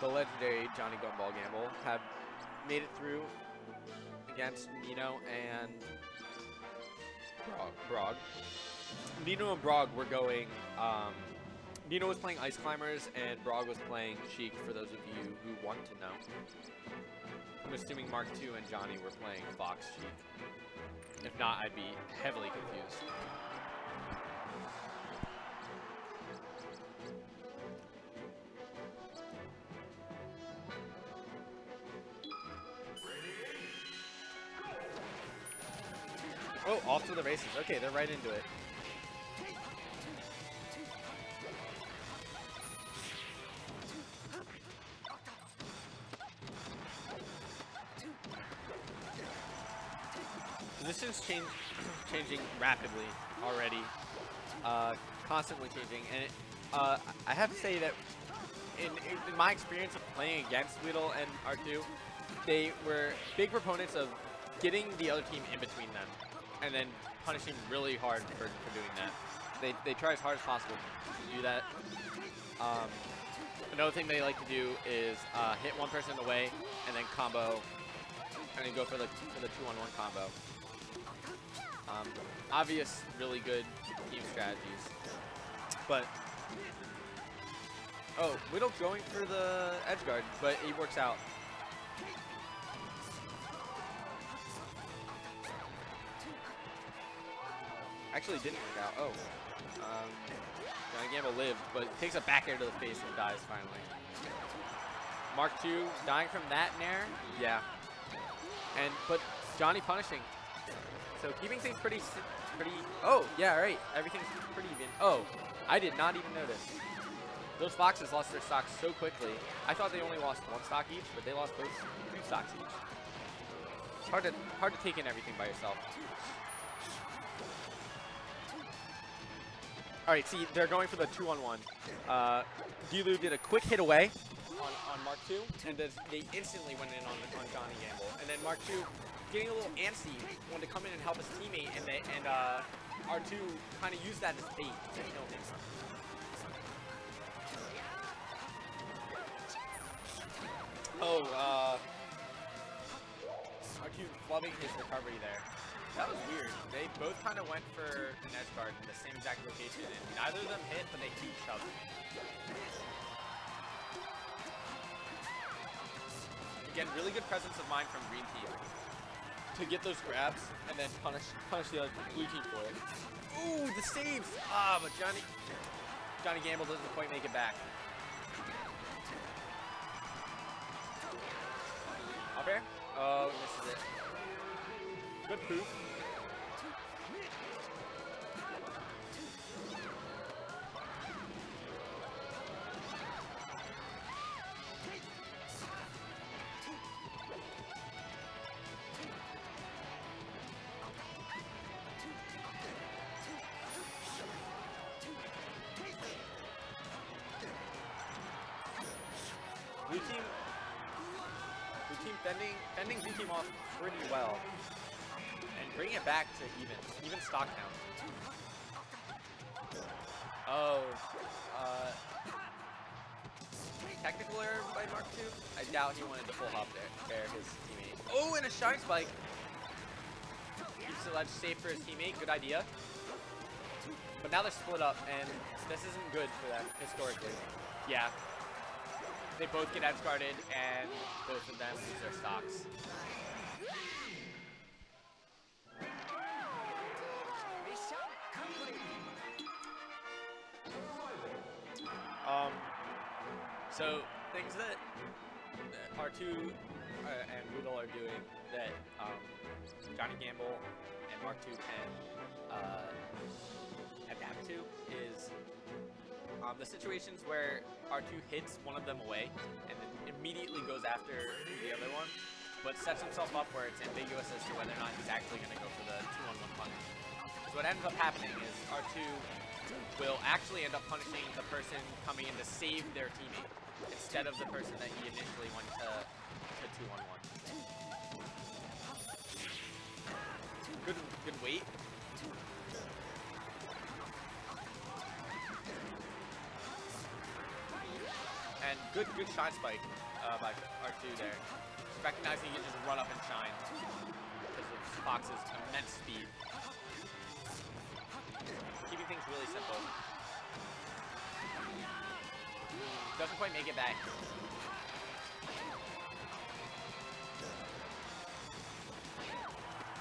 the legendary Jonny Gumball Gamble, have made it through against Nino and Brog. Nino and Brog were going, Nino was playing Ice Climbers and Brog was playing Sheik, for those of you who want to know. I'm assuming Mk.II and Jonny were playing Fox Sheik. If not, I'd be heavily confused. Oh, off to the races. Okay, they're right into it. This is changing rapidly already, constantly changing, and it, I have to say that in my experience of playing against Weedle and R2, they were big proponents of getting the other team in between them and then punishing really hard for doing that. They try as hard as possible to do that. Another thing they like to do is hit one person in the way and then combo, and then go for the 2-on-1 combo. Obvious, really good team strategies. But oh, Weedle going for the edge guard, but he works out. Actually didn't work out. Oh. Jonny Gumball lived, but takes a back air to the face and dies finally. Mk.II dying from that nair. Yeah. And but Jonny punishing. So keeping things pretty. Oh yeah, right. Everything's pretty even. Oh, I did not even notice. Those Foxes lost their stocks so quickly. I thought they only lost one stock each, but they lost both 2 stocks each. It's hard to take in everything by yourself. All right, see, they're going for the 2-on-1. D-Lou did a quick hit away on Mk.II, and they instantly went in on Jonny Gumball. And then Mk.II, getting a little antsy, wanted to come in and help his teammate, and R2 kind of used that as bait to kill him. Oh, R2 loving his recovery there. That was weird. They both kind of went for an edge guard in the same exact location, and neither of them hit, but they keep each other. Again, really good presence of mind from Green Team to get those grabs and then punish the other blue team for it. Ooh, the saves! Ah, but Jonny Gumball doesn't quite make it back. Up air? Oh, misses it. Good poop. Blue team fending blue team off pretty well. And bringing it back to even stock count. Oh, technical error by Mk.II? I doubt he wanted to full hop there, his teammate. Oh, and a shark spike! Keeps the ledge safe for his teammate, good idea. But now they're split up, and this isn't good for them, historically. Yeah. They both get edge guarded, and both of them lose their stocks. So things that R2 and Weedle are doing that Jonny Gumball and Mk.II can adapt to is the situations where R2 hits one of them away and then immediately goes after the other one, but sets himself up where it's ambiguous as to whether or not he's actually going to go for the 2-on-1 punch. So what ends up happening is R2 will actually end up punishing the person coming in to save their teammate instead of the person that he initially went to 2-on-1. Good weight. And good shine spike by R2 there. Recognizing he can just run up and shine because of Fox's immense speed. Keeping things really simple. Doesn't quite make it back.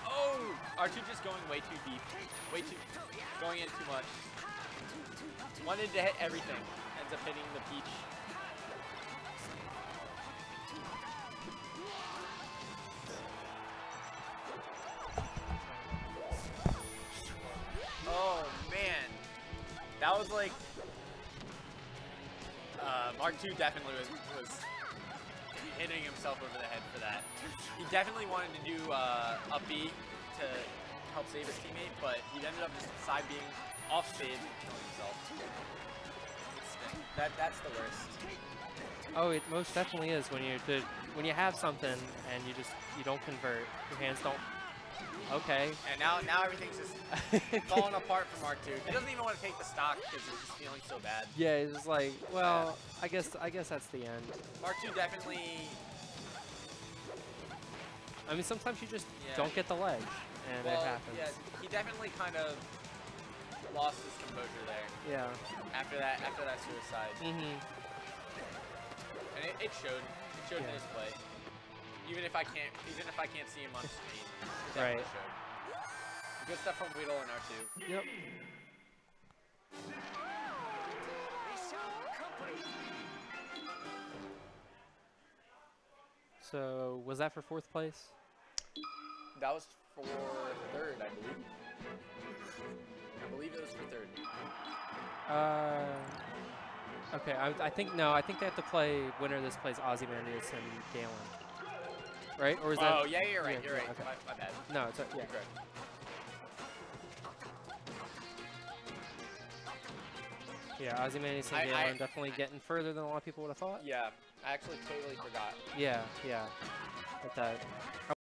Oh! R2 just going way too deep. Going in too much. Wanted to hit everything. Ends up hitting the peach. Oh, man. That was like... Mk.II definitely was hitting himself over the head for that. He definitely wanted to do up B to help save his teammate, but he ended up just side being off stage and killing himself. That's the worst. Oh, it most definitely is when you have something and you don't convert. Your hands don't. Okay. And now everything's just falling apart from Mk.II. He doesn't even want to take the stock because he's just feeling so bad. Yeah, he's just like, well, I guess that's the end. Mk.II definitely. I mean, sometimes you just don't get the ledge, and it happens. Yeah, he definitely kind of lost his composure there. Yeah. After that suicide. Mm-hmm. And it showed. It showed in his play. Even if I can't see him on screen, right? Showed. Good stuff from Weedle and R2. Yep. So was that for fourth place? That was for third, I believe. I believe it was for third. Okay. I think they have to play winner. This plays Ozymandias and Galen. Right? Or is that? Oh, yeah, you're right. Yeah, you're right. Okay. My bad. No, it's okay. Yeah. Correct. Yeah, Ozymandias and Galen definitely getting further than a lot of people would have thought. Yeah, I actually totally forgot. Yeah, yeah. But that.